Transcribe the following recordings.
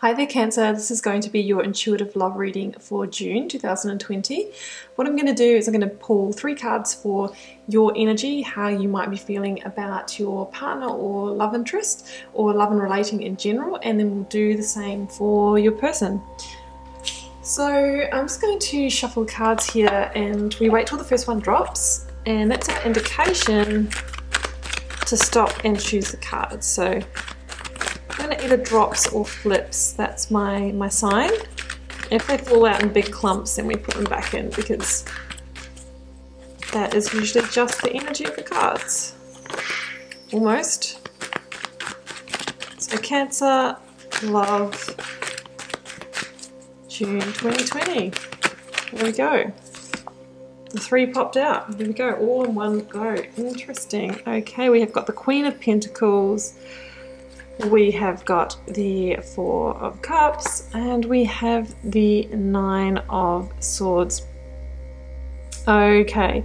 Hi there Cancer, this is going to be your intuitive love reading for June 2020. What I'm going to do is I'm going to pull three cards for your energy, how you might be feeling about your partner or love interest or love and relating in general, and then we'll do the same for your person. So I'm just going to shuffle cards here and we wait till the first one drops, and that's an indication to stop and choose the card. So when it either drops or flips, that's my sign. If they fall out in big clumps, then we put them back in, because that is usually just the energy of the cards. Almost. So Cancer, love, June 2020. There we go. The three popped out. There we go, all in one go. Interesting. Okay, we have got the Queen of Pentacles. We have got the Four of Cups and we have the Nine of Swords. Okay,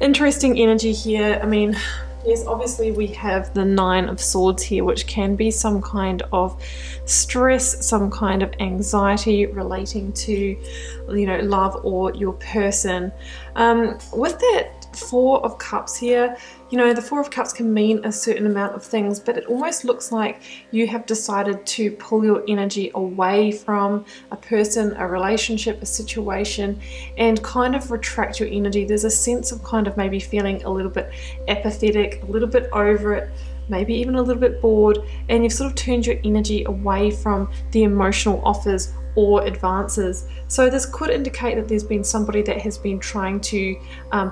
interesting energy here. I mean, yes, obviously we have the Nine of Swords here, which can be some kind of stress, some kind of anxiety relating to, you know, love or your person. With that Four of Cups here, you know, the Four of Cups can mean a certain amount of things, but it almost looks like you have decided to pull your energy away from a person, a relationship, a situation, and kind of retract your energy. There's a sense of kind of maybe feeling a little bit apathetic, a little bit over it, maybe even a little bit bored, and you've sort of turned your energy away from the emotional offers or advances. So this could indicate that there's been somebody that has been trying to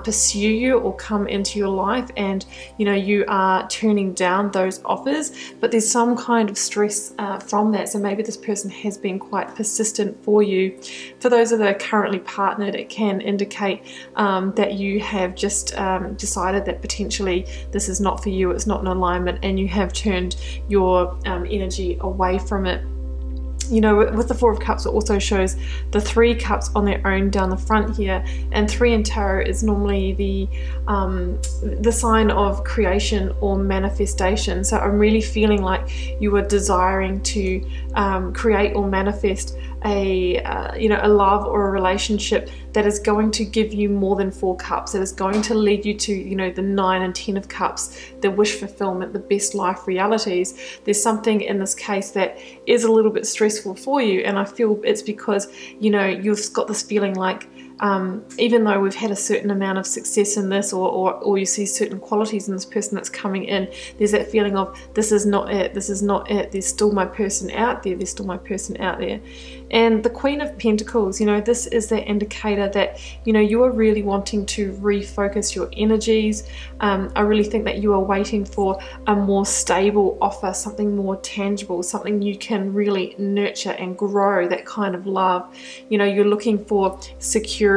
pursue you or come into your life, and you know, you are turning down those offers, but there's some kind of stress from that. So maybe this person has been quite persistent for you. For those that are currently partnered, it can indicate that you have just decided that potentially this is not for you, it's not in alignment, and you have turned your energy away from it. You know, with the Four of Cups, it also shows the three cups on their own down the front here, and three in tarot is normally the sign of creation or manifestation. So I'm really feeling like you are desiring to create or manifest a you know, a love or a relationship that is going to give you more than four cups, that is going to lead you to, you know, the 9 and 10 of cups, the wish fulfillment, the best life realities. There's something in this case that is a little bit stressful for you, and I feel it's because, you know, you've got this feeling like even though we've had a certain amount of success in this, or you see certain qualities in this person that's coming in, there's that feeling of this is not it, this is not it, there's still my person out there, there's still my person out there. And the Queen of Pentacles, you know, this is that indicator that, you know, you are really wanting to refocus your energies. I really think that you are waiting for a more stable offer, something more tangible, something you can really nurture and grow, that kind of love. You know, you're looking for security,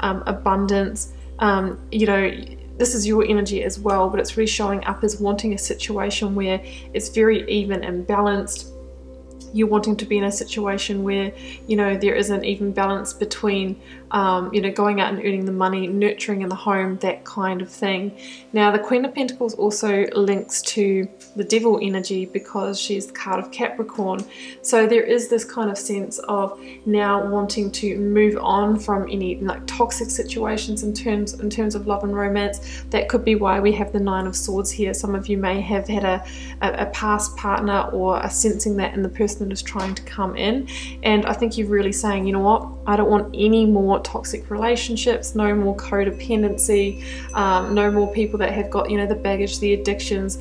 abundance. You know, this is your energy as well, but it's really showing up as wanting a situation where it's very even and balanced. You're wanting to be in a situation where, you know, there is an even balance between, you know, going out and earning the money, nurturing in the home, that kind of thing. Now, the Queen of Pentacles also links to the Devil energy, because she's the card of Capricorn. So there is this kind of sense of now wanting to move on from any like toxic situations in terms of love and romance. That could be why we have the Nine of Swords here. Some of you may have had a past partner, or are sensing that in the person that is trying to come in, and I think you're really saying, you know what, I don't want any more toxic relationships, no more codependency, no more people that have got, you know, the baggage, the addictions,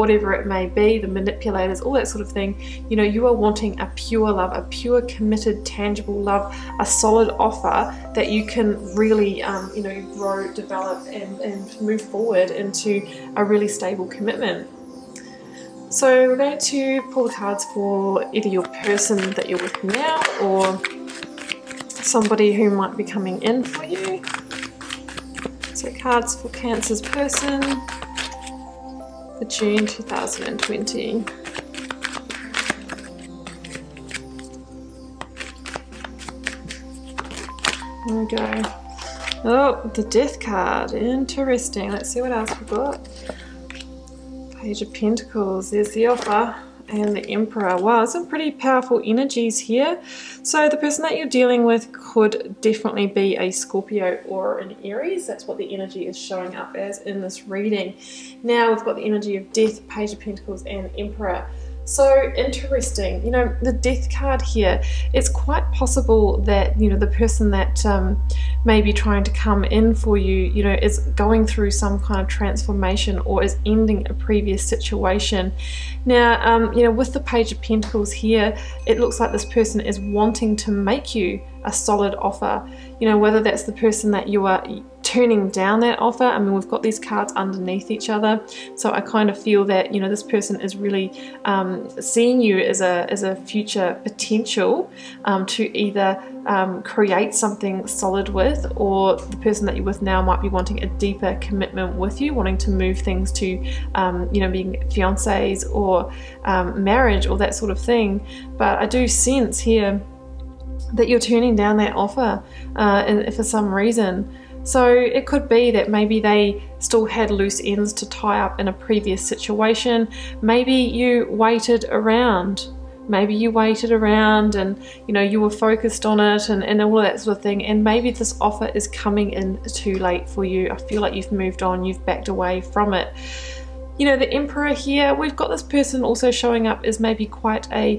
whatever it may be, the manipulators, all that sort of thing. You know, you are wanting a pure love, a pure committed tangible love, a solid offer that you can really you know, grow, develop and move forward into a really stable commitment. So we're going to pull the cards for either your person that you're with now, or somebody who might be coming in for you. So cards for Cancer's person for June 2020. There we go. Oh, the Death card. Interesting. Let's see what else we've got. Page of Pentacles, there's the offer. and the Emperor. Wow, some pretty powerful energies here. So the person that you're dealing with could definitely be a Scorpio or an Aries. That's what the energy is showing up as in this reading. Now we've got the energy of Death, Page of Pentacles and Emperor. So interesting, you know, the Death card here, it's quite possible that, you know, the person that may be trying to come in for you, you know, is going through some kind of transformation or is ending a previous situation. Now, you know, with the Page of Pentacles here, it looks like this person is wanting to make you a solid offer, you know, whether that's the person that you are turning down that offer. I mean, we've got these cards underneath each other, so I kind of feel that, you know, this person is really seeing you as a future potential to either create something solid with, or the person that you're with now might be wanting a deeper commitment with you, wanting to move things to, you know, being fiancés or marriage or that sort of thing. But I do sense here that you're turning down that offer and for some reason. So it could be that maybe they still had loose ends to tie up in a previous situation. Maybe you waited around. Maybe you waited around and, you know, you were focused on it and all of that sort of thing. And maybe this offer is coming in too late for you. I feel like you've moved on, you've backed away from it. You know, the Emperor here, we've got this person also showing up as maybe quite a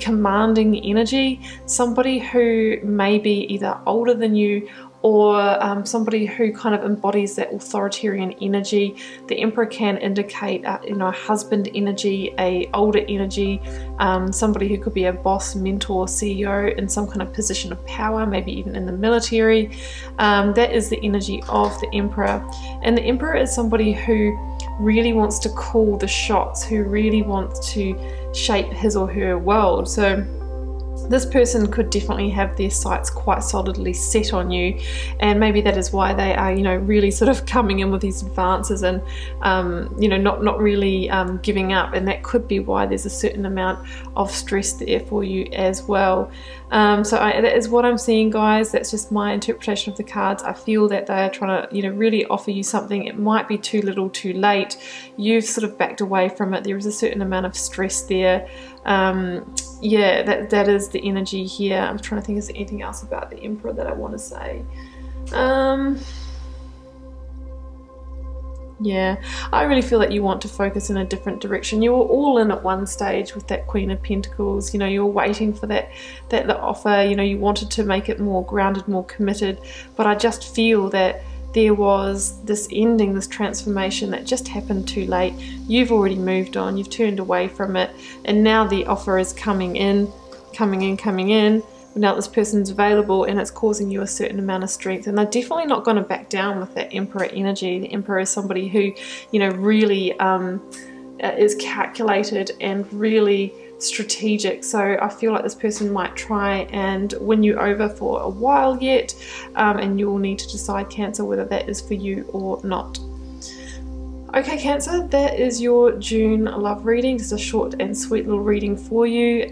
commanding energy. Somebody who may be either older than you or somebody who kind of embodies that authoritarian energy. The Emperor can indicate, you know, a husband energy, a older energy, somebody who could be a boss, mentor, CEO in some kind of position of power, maybe even in the military. That is the energy of the Emperor. And the Emperor is somebody who really wants to call the shots, who really wants to shape his or her world. So this person could definitely have their sights quite solidly set on you, and maybe that is why they are, you know, really sort of coming in with these advances and, you know, not really giving up. And that could be why there's a certain amount of stress there for you as well. So that is what I'm seeing, guys. That's just my interpretation of the cards. I feel that they are trying to, you know, really offer you something. It might be too little, too late. You've sort of backed away from it. There is a certain amount of stress there. Yeah, that is the energy here. I'm trying to think, is there anything else about the Emperor that I want to say? Yeah, I really feel that you want to focus in a different direction. You were all in at one stage with that Queen of Pentacles. You know, you were waiting for the offer. You know, you wanted to make it more grounded, more committed. But I just feel that there was this ending, this transformation that just happened too late. You've already moved on, you've turned away from it, and now the offer is coming in. Now this person's available, and it's causing you a certain amount of strength, and they're definitely not going to back down with that Emperor energy. The Emperor is somebody who, you know, really is calculated and really strategic. So I feel like this person might try and win you over for a while yet, and you will need to decide, Cancer, whether that is for you or not. Okay, Cancer, that is your June love reading. Just a short and sweet little reading for you.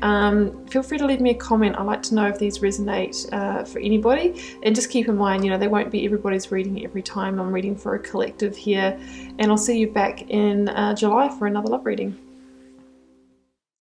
Feel free to leave me a comment. I like to know if these resonate for anybody. And just keep in mind, you know, they won't be everybody's reading every time. I'm reading for a collective here. And I'll see you back in July for another love reading.